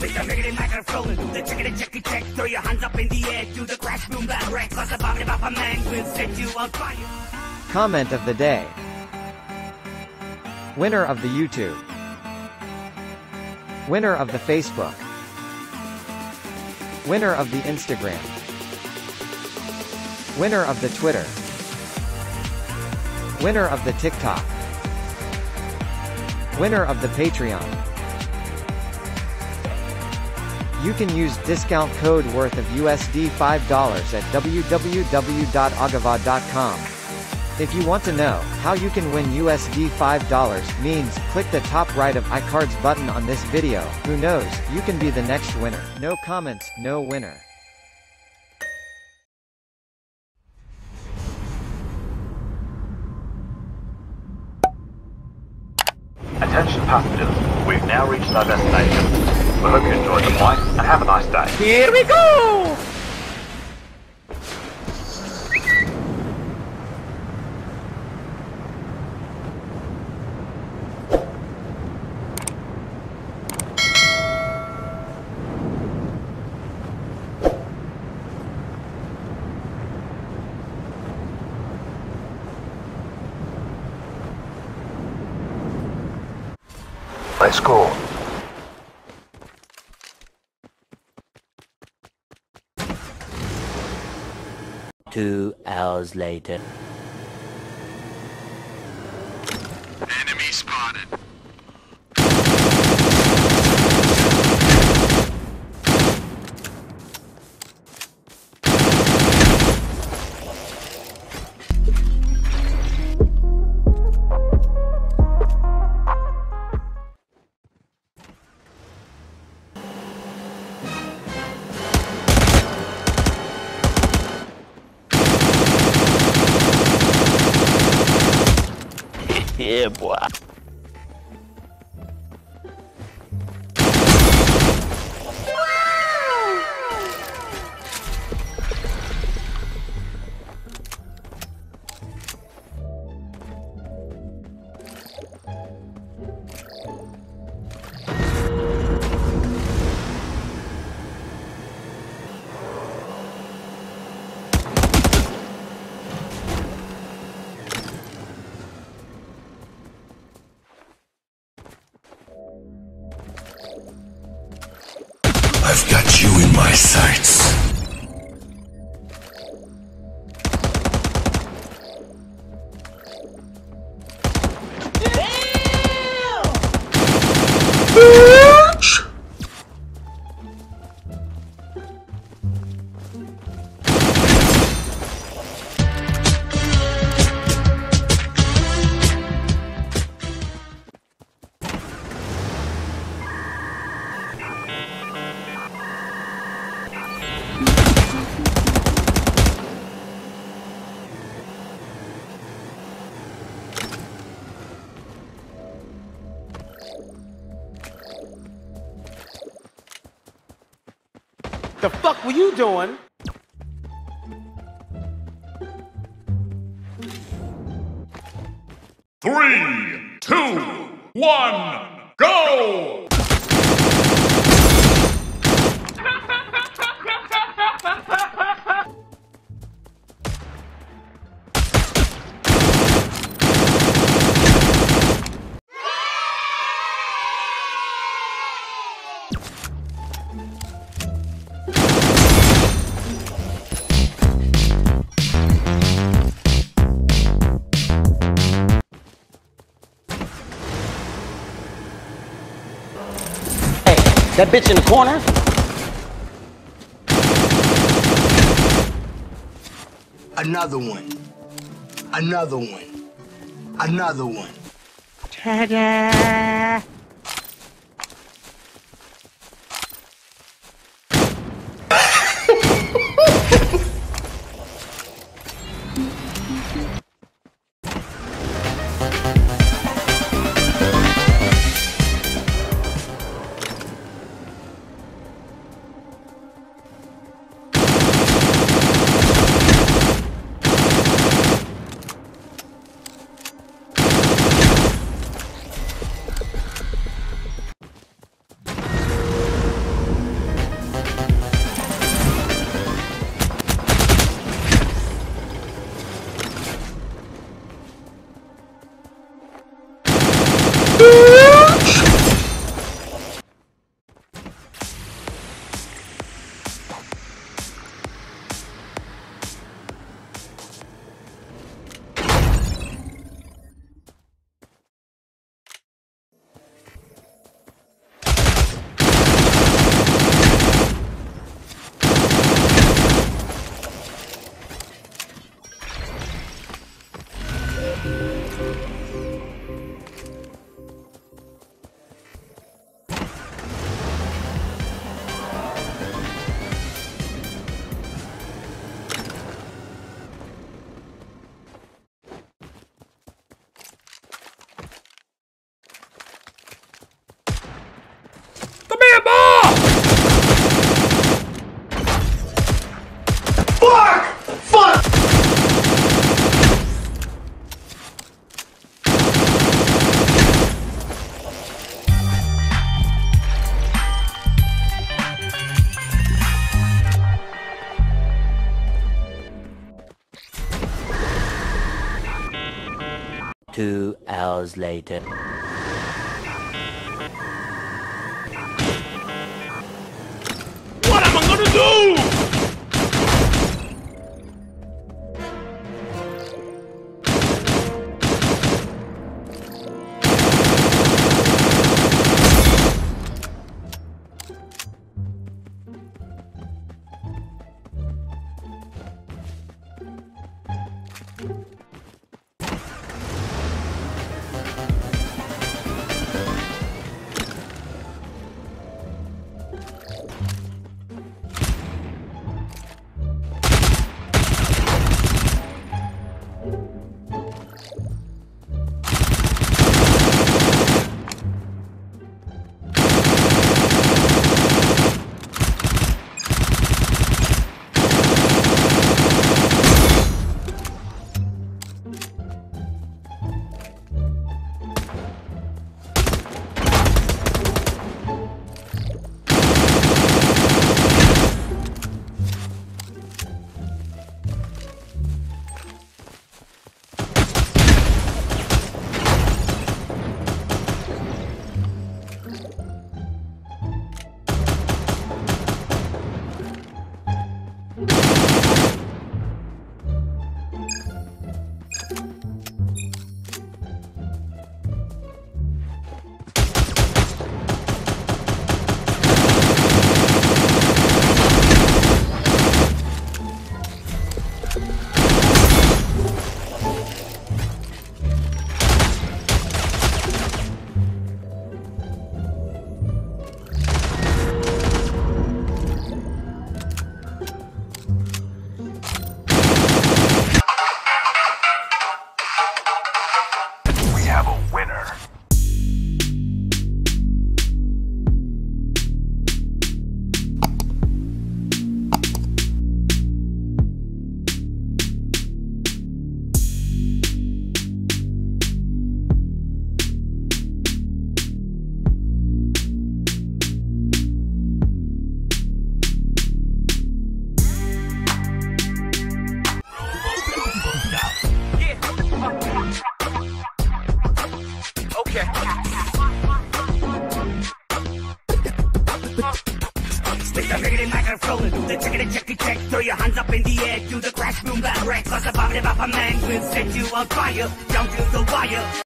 With the riggedy microphone, the chickity chicky check. Throw your hands up in the air, do the crash boom bang wreck. Cause a bobbity bop a man will set you on fire. Comment of the day. Winner of the YouTube. Winner of the Facebook. Winner of the Instagram. Winner of the Twitter. Winner of the TikTok. Winner of the Patreon. You can use discount code worth of $5 at www.agava.com. If you want to know how you can win $5 means, click the top right of iCards button on this video. Who knows, you can be the next winner. No comments, no winner. Attention passengers, we've now reached our destination. We hope you enjoyed the flight, and have a nice day. Here we go! Let's go. Two hours later. Enemy spotted. Yeah, boy. I've got you in my sights. The fuck were you doing? Three, two, one, go! That bitch in the corner? Another one. Another one. Another one. Ta-da! 2 hours later. What am I gonna do? Throw your hands up in the air, do the crash, boom, bang, wreck. Cause the power of a man will set you on fire, down to the wire.